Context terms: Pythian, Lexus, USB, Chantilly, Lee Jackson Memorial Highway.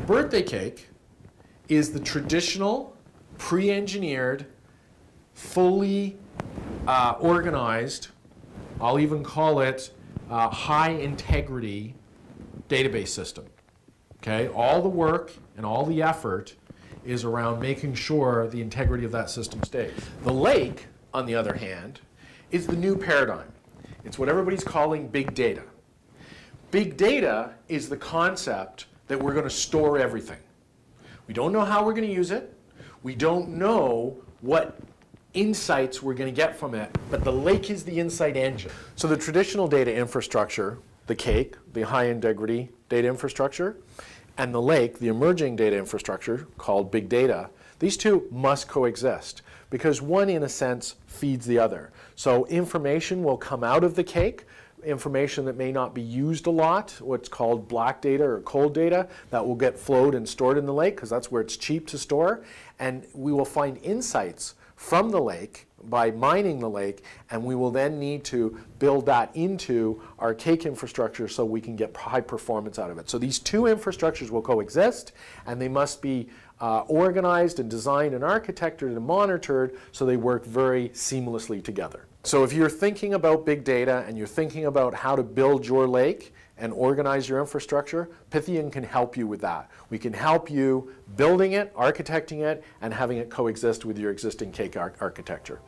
The birthday cake is the traditional, pre-engineered, fully organized, I'll even call it high integrity database system. Okay? All the work and all the effort is around making sure the integrity of that system stays. The lake, on the other hand, is the new paradigm. It's what everybody's calling big data. Big data is the concept that we're going to store everything. We don't know how we're going to use it. We don't know what insights we're going to get from it, but the lake is the insight engine. So the traditional data infrastructure, the cake, the high integrity data infrastructure, and the lake, the emerging data infrastructure called big data, these two must coexist because one, in a sense, feeds the other. So information will come out of the cake, information that may not be used a lot, what's called black data or cold data, that will get flowed and stored in the lake because that's where it's cheap to store. And we will find insights from the lake by mining the lake, and we will then need to build that into our cake infrastructure so we can get high performance out of it. So these two infrastructures will coexist, and they must be organized and designed and architected and monitored so they work very seamlessly together. So if you're thinking about big data and you're thinking about how to build your lake and organize your infrastructure, Pythian can help you with that. We can help you building it, architecting it, and having it coexist with your existing cake architecture.